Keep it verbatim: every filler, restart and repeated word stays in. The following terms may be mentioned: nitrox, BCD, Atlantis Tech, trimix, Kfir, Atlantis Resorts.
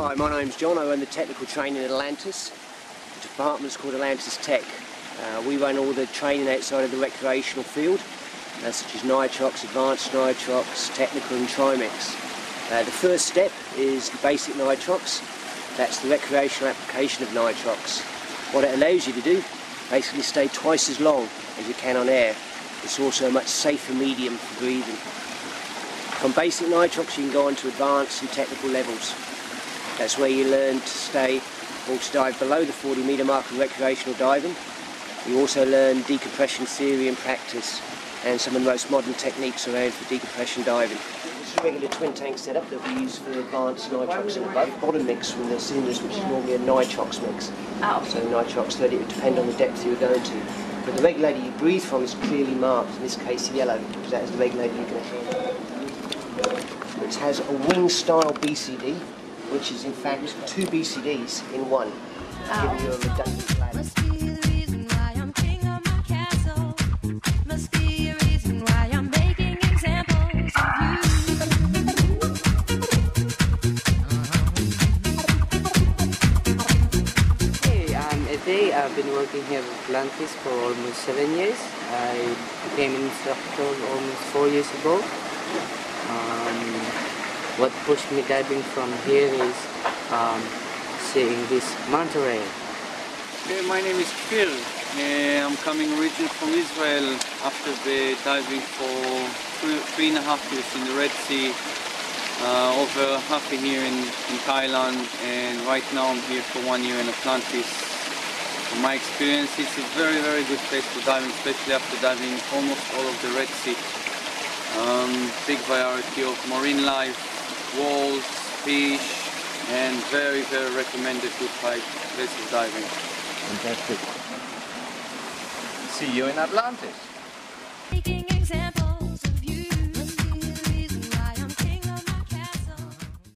Hi, my name's John. I run the technical training at Atlantis. The department's called Atlantis Tech. Uh, we run all the training outside of the recreational field, uh, such as nitrox, advanced nitrox, technical and trimix. Uh, the first step is the basic nitrox. That's the recreational application of nitrox. What it allows you to do, basically stay twice as long as you can on air. It's also a much safer medium for breathing. From basic nitrox you can go on to advanced and technical levels. That's where you learn to stay or to dive below the forty metre mark in recreational diving. You also learn decompression theory and practice and some of the most modern techniques around for decompression diving. This is a regular twin tank setup that we use for advanced nitrox and above. Bottom mix from the cylinders, which is normally a nitrox mix. Oh. So nitrox thirty, it would depend on the depth you were going to. But the regulator you breathe from is clearly marked, in this case yellow, because that is the regulator you're going to handle. It has a wing style B C D, which is in fact two B C Ds in one. Oh. Give you a redundant ladder. I've been working here with Atlantis for almost seven years. I became an instructor almost four years ago. Um, what pushed me diving from here is um, seeing this mountain rail. Hey, my name is Kfir. Uh, I'm coming originally from Israel after the diving for three, three and a half years in the Red Sea, uh, over half a year in, in Thailand, and right now I'm here for one year in Atlantis. From my experience, it's a very, very good place for diving, especially after diving almost all of the Red Sea. Um, big variety of marine life, walls, fish, and very, very recommended to five places diving. Fantastic. See you in Atlantis.